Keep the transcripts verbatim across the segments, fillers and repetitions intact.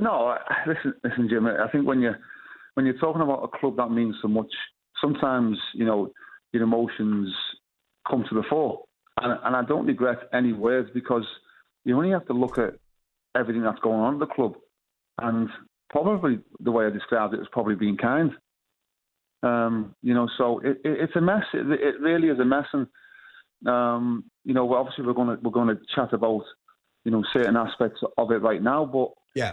No, listen, listen, Jim. I think when you're when you're talking about a club that means so much, sometimes you know your emotions come to the fore, and, and I don't regret any words, because you only have to look at everything that's going on at the club, and probably the way I described it was probably being kind. Um, you know, so it, it, it's a mess. It, it really is a mess, and um, you know, obviously we're going to we're going to chat about you know certain aspects of it right now, but yeah.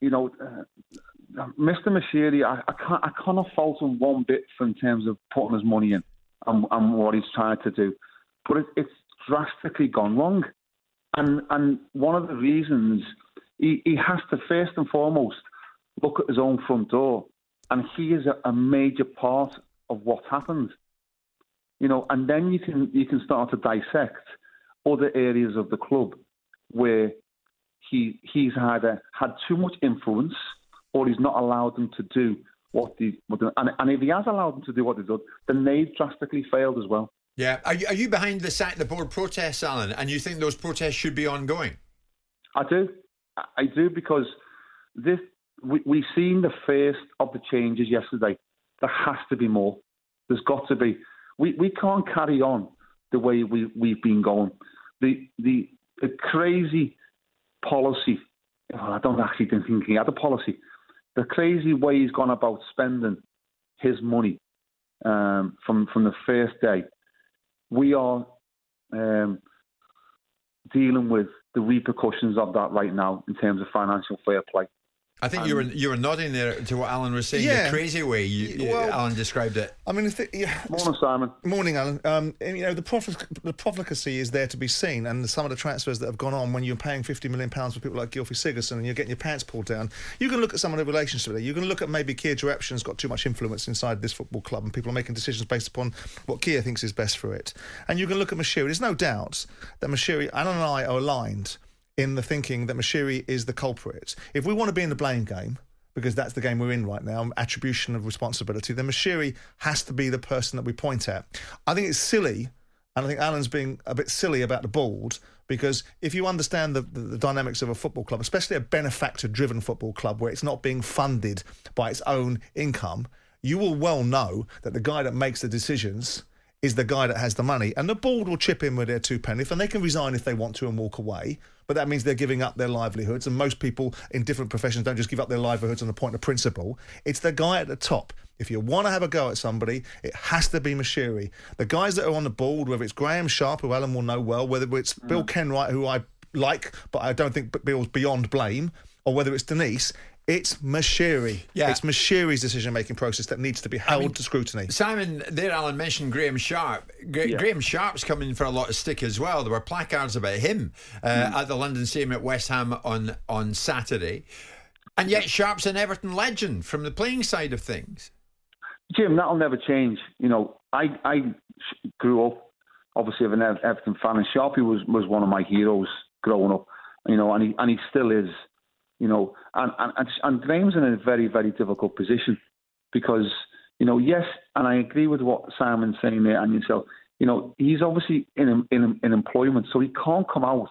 You know, uh, Mister Moshiri, I, I can't, I cannot fault him one bit for in terms of putting his money in and, and what he's trying to do, but it, it's drastically gone wrong, and and one of the reasons he, he has to first and foremost look at his own front door, and he is a, a major part of what's happened, you know, and then you can you can start to dissect other areas of the club where He, he's either had too much influence, or he's not allowed them to do what they... What they and, and if he has allowed them to do what they've done, then they've drastically failed as well. Yeah. Are you, are you behind the sack the board protests, Alan? And you think those protests should be ongoing? I do. I do, because this we, we've seen the first of the changes yesterday. There has to be more. There's got to be. We we can't carry on the way we, we've been going. The, the, the crazy... policy. Well, I don't actually think he had a policy. The crazy way he's gone about spending his money um, from from the first day. We are um, dealing with the repercussions of that right now in terms of financial fair play. I think um, you were you were nodding there to what Alan was saying. Yeah, the crazy way you, well, Alan described it. I mean, th yeah. Morning, Simon. Morning, Alan. Um, you know, the proflic the profligacy is there to be seen, and some of the transfers that have gone on when you're paying fifty million pounds for people like Gylfi Sigurdsson, and you're getting your pants pulled down. You can look at some of the relationship there. You can look at maybe Keir Jarepshin's got too much influence inside this football club, and people are making decisions based upon what Keir thinks is best for it. And you can look at Moshiri. There's no doubt that Moshiri, Alan and I are aligned in the thinking that Moshiri is the culprit. If we want to be in the blame game, because that's the game we're in right now, attribution of responsibility, then Moshiri has to be the person that we point at. I think it's silly, and I think Alan's being a bit silly about the board, because if you understand the, the, the dynamics of a football club, especially a benefactor-driven football club where it's not being funded by its own income, you will well know that the guy that makes the decisions is the guy that has the money. And the board will chip in with their two pennies, and they can resign if they want to and walk away. But that means they're giving up their livelihoods. And most people in different professions don't just give up their livelihoods on the point of principle. It's the guy at the top. If you want to have a go at somebody, it has to be Moshiri. The guys that are on the board, whether it's Graham Sharp, who Alan will know well, whether it's mm. Bill Kenwright, who I like, but I don't think Bill's beyond blame, or whether it's Denise... It's Moshiri. Yeah. It's Moshiri's decision-making process that needs to be held I mean, to scrutiny. Simon, there Alan mentioned Graham Sharp. Gra yeah. Graham Sharp's come in for a lot of stick as well. There were placards about him uh, mm. at the London Stadium at West Ham on, on Saturday. And yet Sharp's an Everton legend from the playing side of things. Jim, that'll never change. You know, I, I grew up, obviously, of an Everton fan, and Sharpie was, was one of my heroes growing up, you know, and he, and he still is. You know, and, and, and Graham's in a very, very difficult position because, you know, yes, and I agree with what Simon's saying there and yourself, you know, he's obviously in, in, in employment, so he can't come out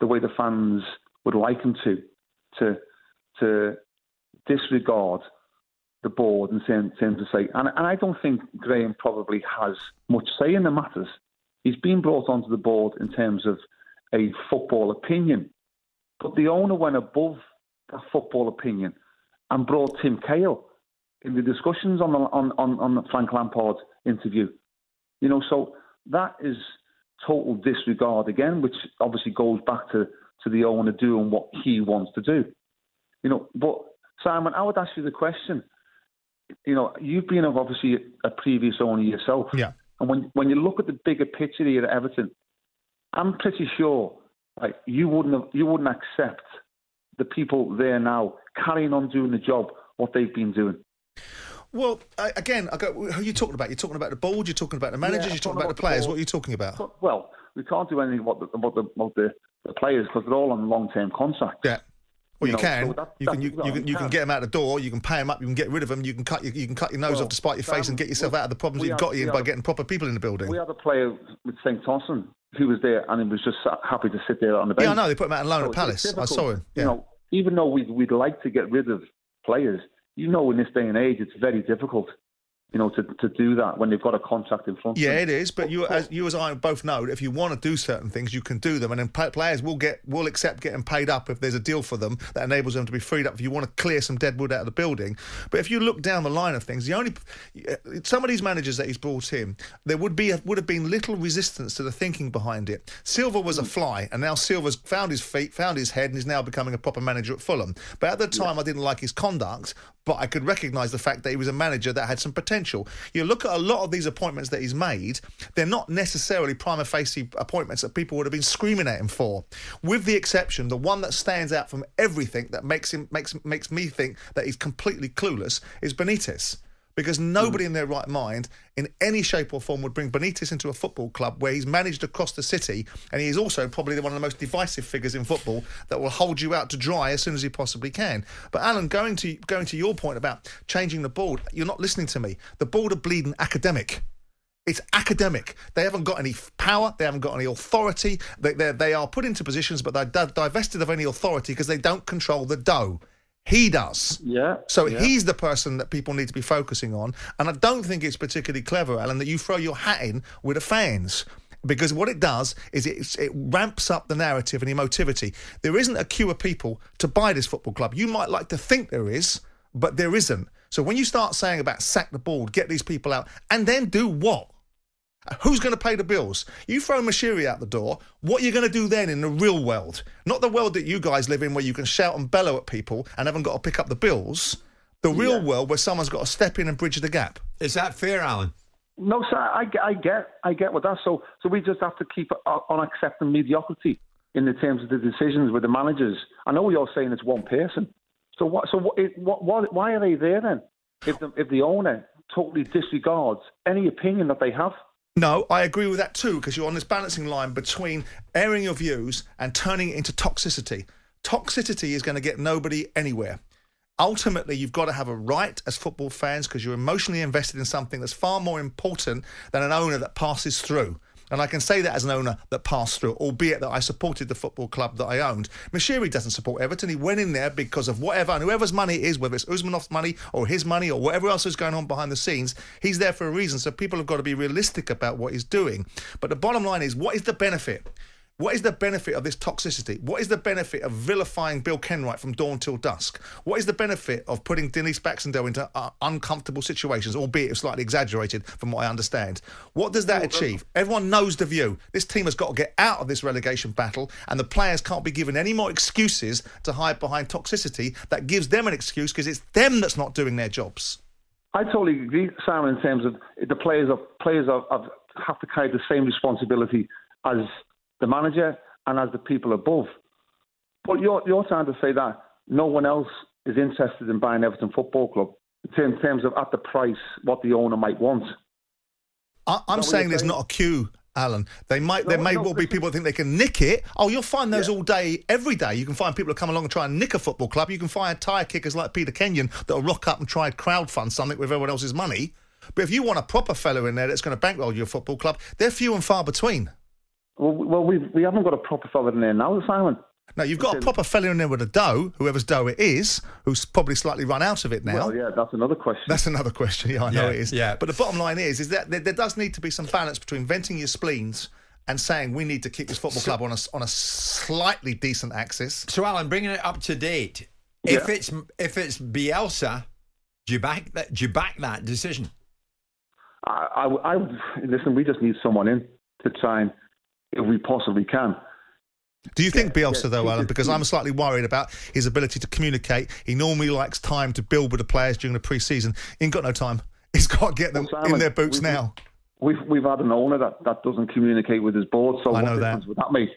the way the fans would like him to, to, to disregard the board and send, send to say, and, and I don't think Graham probably has much say in the matters. He's been brought onto the board in terms of a football opinion, but the owner went above a football opinion and brought Tim Cahill in the discussions on the, on, on, on the Frank Lampard interview. You know, so that is total disregard again, which obviously goes back to, to the owner doing what he wants to do. You know, but Simon, I would ask you the question. You know, you've been of obviously a previous owner yourself. Yeah. And when, when you look at the bigger picture here at Everton, I'm pretty sure like, you wouldn't have, you wouldn't accept the people there now carrying on doing the job, what they've been doing. Well, again, I go, who are you talking about? You're talking about the board, you're talking about the managers, yeah, you're talking about, about the players. The what are you talking about? Well, we can't do anything about the, about the, about the, the players because they're all on long-term contracts. Yeah. Well, you, you know, can. So that, you can. You, you, you, can, you can. can get them out the door. You can pay them up. You can get rid of them. You can cut. You, you can cut your nose well, off to spite your face um, and get yourself well, out of the problems you've had, got you in by getting proper people in the building. We had a player with Saint Thompson who was there and he was just happy to sit there on the bench. Yeah, I know. They put him out on loan so at Palace. I saw him. Yeah. You know, even though we'd, we'd like to get rid of players, you know, in this day and age, it's very difficult, you know, to, to do that when they've got a contract in front of them. Yeah, it is. But you, as you as I both know, if you want to do certain things, you can do them. And then players will get will accept getting paid up if there's a deal for them that enables them to be freed up if you want to clear some dead wood out of the building. But if you look down the line of things, the only some of these managers that he's brought in, there would be would have been little resistance to the thinking behind it. Silva was a fly, and now Silva's found his feet, found his head, and is now becoming a proper manager at Fulham. But at the time, yeah. I didn't like his conduct, but I could recognise the fact that he was a manager that had some potential. You look at a lot of these appointments that he's made, they're not necessarily prima facie appointments that people would have been screaming at him for. With the exception, the one that stands out from everything that makes him makes makes me think that he's completely clueless is Benitez. Because nobody in their right mind, in any shape or form, would bring Benitez into a football club where he's managed across the city, and he is also probably one of the most divisive figures in football that will hold you out to dry as soon as he possibly can. But Alan, going to going to your point about changing the board, you're not listening to me. The board are bleeding academic. It's academic. They haven't got any power. They haven't got any authority. They they are put into positions, but they're divested of any authority because they don't control the dough. He does. Yeah. So yeah. he's the person that people need to be focusing on. And I don't think it's particularly clever, Alan, that you throw your hat in with the fans. Because what it does is it, it ramps up the narrative and emotivity. There isn't a queue of people to buy this football club. You might like to think there is, but there isn't. So when you start saying about sack the board, get these people out, and then do what? Who's going to pay the bills? You throw Moshiri out the door, what are you going to do then in the real world? Not the world that you guys live in where you can shout and bellow at people and haven't got to pick up the bills. The real yeah. world where someone's got to step in and bridge the gap. Is that fair, Alan? No, sir, I, I get I get what that's so. So we just have to keep on accepting mediocrity in the terms of the decisions with the managers. I know you're saying it's one person. So what? So what, what, what, why are they there then? If the, if the owner totally disregards any opinion that they have. No, I agree with that too, because you're on this balancing line between airing your views and turning it into toxicity. Toxicity is going to get nobody anywhere. Ultimately, you've got to have a right as football fans, because you're emotionally invested in something that's far more important than an owner that passes through. And I can say that as an owner that passed through, albeit that I supported the football club that I owned. Moshiri doesn't support Everton. He went in there because of whatever, and whoever's money it is, whether it's Usmanov's money or his money or whatever else is going on behind the scenes, he's there for a reason. So people have got to be realistic about what he's doing. But the bottom line is, what is the benefit? What is the benefit of this toxicity? What is the benefit of vilifying Bill Kenwright from dawn till dusk? What is the benefit of putting Denise Baxendale into uh, uncomfortable situations, albeit slightly exaggerated from what I understand? What does that achieve? Everyone knows the view. This team has got to get out of this relegation battle, and the players can't be given any more excuses to hide behind toxicity that gives them an excuse, because it's them that's not doing their jobs. I totally agree, Simon, in terms of the players, of, players of, of, have to carry the same responsibility as the manager and as the people above. But you're, you're trying to say that no one else is interested in buying Everton Football Club in terms of at the price what the owner might want. I, I'm saying there's saying? not a queue, Alan. They might, no, there may no, well be people who think they can nick it. Oh, you'll find those yeah. all day, every day. You can find people who come along and try and nick a football club. You can find tyre kickers like Peter Kenyon that will rock up and try and crowdfund something with everyone else's money. But if you want a proper fellow in there that's going to bankroll your football club, they're few and far between. Well, we we haven't got a proper fella in there now, Simon. No, you've got a proper fella in there with a dough, whoever's dough it is, who's probably slightly run out of it now. Well, yeah, that's another question. That's another question, yeah, I know yeah, it is. Yeah. But the bottom line is, is that there, there does need to be some balance between venting your spleens and saying we need to keep this football club on a, on a slightly decent axis. So, Alan, bringing it up to date, yeah. if it's if it's Bielsa, do you back that, do you back that decision? I, I, I, listen, we just need someone in to try and... if we possibly can. Do you think yeah, Bielsa, yeah, though, Alan? Because I'm slightly worried about his ability to communicate. He normally likes time to build with the players during the pre-season. He ain't got no time. He's got to get them well, Simon, in their boots we've, now. We've, we've had an owner that, that doesn't communicate with his board, so I know what that. difference would that make?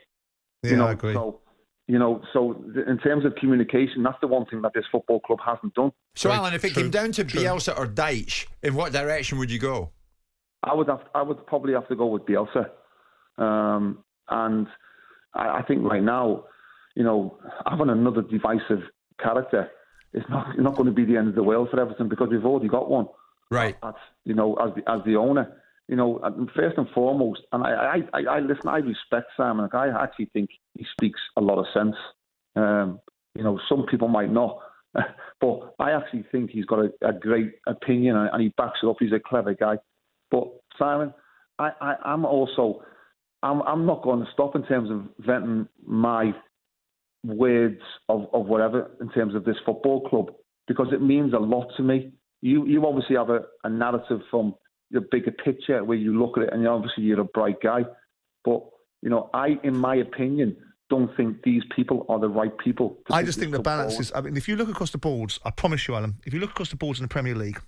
Yeah, you know, I agree. So, you know, so in terms of communication, that's the one thing that this football club hasn't done. So, Very, Alan, if it true, came down to true. Bielsa or Dyche, in what direction would you go? I would, have, I would probably have to go with Bielsa. Um, and I, I think right now, you know, having another divisive character is not not going to be the end of the world for Everton, because we've already got one, right? That's, you know, as the, as the owner, you know, and first and foremost. And I, I, I listen, I respect Simon. I actually think he speaks a lot of sense. Um, You know, some people might not. But I actually think he's got a, a great opinion and he backs it up. He's a clever guy. But Simon, I, I, I'm also, I'm, I'm not going to stop in terms of venting my words of, of whatever in terms of this football club, because it means a lot to me. You you obviously have a, a narrative from the bigger picture where you look at it and obviously you're a bright guy. But, you know, I, in my opinion, don't think these people are the right people. I just think the balance is... I mean, if you look across the boards, I promise you, Alan, if you look across the boards in the Premier League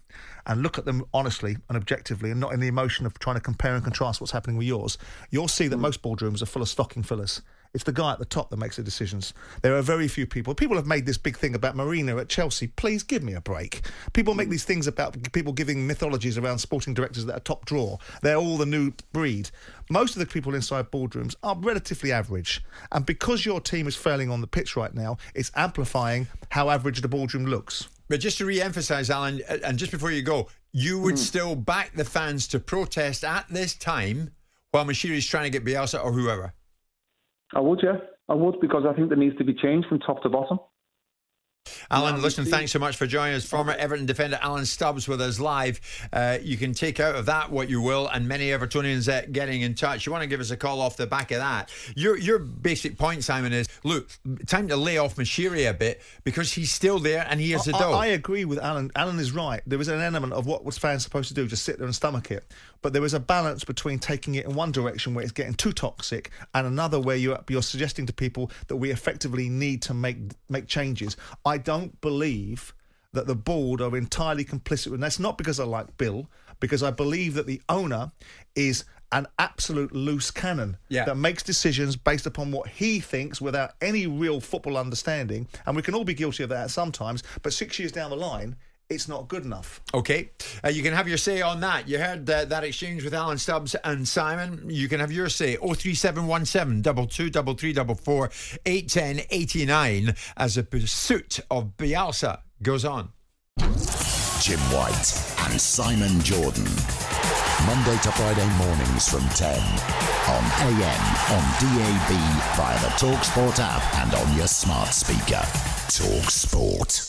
and look at them honestly and objectively and not in the emotion of trying to compare and contrast what's happening with yours, you'll see that mm. most boardrooms are full of stocking fillers. It's the guy at the top that makes the decisions. There are very few people. People have made this big thing about Marina at Chelsea. Please give me a break. People make these things about people giving mythologies around sporting directors that are top draw. They're all the new breed. Most of the people inside boardrooms are relatively average. And because your team is failing on the pitch right now, it's amplifying how average the boardroom looks. But just to re-emphasise, Alan, and just before you go, you would mm. still back the fans to protest at this time while Moshiri is trying to get Bielsa or whoever? I would, yeah. I would, because I think there needs to be change from top to bottom. Alan, listen, thanks so much for joining us. Former Everton defender Alan Stubbs with us live. Uh, you can take out of that what you will, and many Evertonians uh, getting in touch. You want to give us a call off the back of that. Your your basic point, Simon, is, look, time to lay off Moshiri a bit because he's still there and he is I, a dog. I, I agree with Alan. Alan is right. There is an element of what was fans supposed to do, just sit there and stomach it. But there is a balance between taking it in one direction where it's getting too toxic and another where you're, you're suggesting to people that we effectively need to make, make changes. I I don't believe that the board are entirely complicit. And that's not because I like Bill, because I believe that the owner is an absolute loose cannon yeah. that makes decisions based upon what he thinks without any real football understanding. And we can all be guilty of that sometimes. But six years down the line, it's not good enough. Okay. Uh, you can have your say on that. You heard uh, that exchange with Alan Stubbs and Simon. You can have your say. oh three seven one seven, two two three three four four, eight one oh eight nine as the pursuit of Bielsa goes on. Jim White and Simon Jordan. Monday to Friday mornings from ten. On A M, on D A B, via the TalkSport app and on your smart speaker. TalkSport.